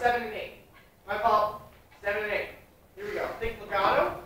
7 and 8. My fault. 7 and 8. Here we go. Think legato.